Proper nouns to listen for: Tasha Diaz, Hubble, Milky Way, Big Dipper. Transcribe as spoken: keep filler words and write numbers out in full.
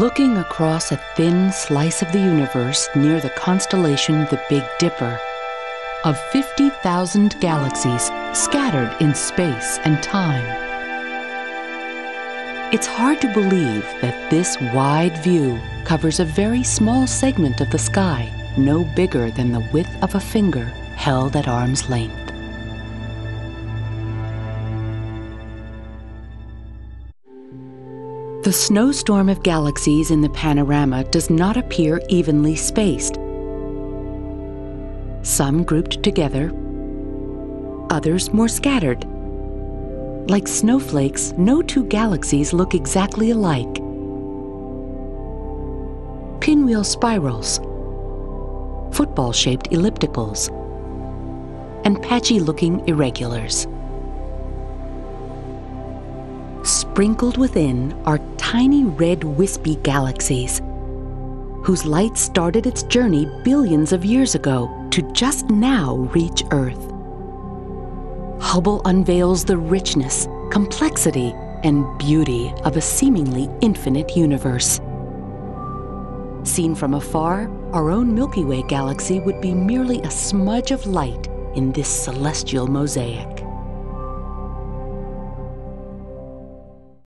looking across a thin slice of the universe near the constellation the Big Dipper, of fifty thousand galaxies scattered in space and time. It's hard to believe that this wide view covers a very small segment of the sky, no bigger than the width of a finger held at arm's length. The snowstorm of galaxies in the panorama does not appear evenly spaced. Some grouped together, others more scattered. Like snowflakes, no two galaxies look exactly alike. Pinwheel spirals, football-shaped ellipticals, and patchy-looking irregulars. Sprinkled within are tiny red wispy galaxies, whose light started its journey billions of years ago to just now reach Earth. Hubble unveils the richness, complexity, and beauty of a seemingly infinite universe. Seen from afar, our own Milky Way galaxy would be merely a smudge of light in this celestial mosaic.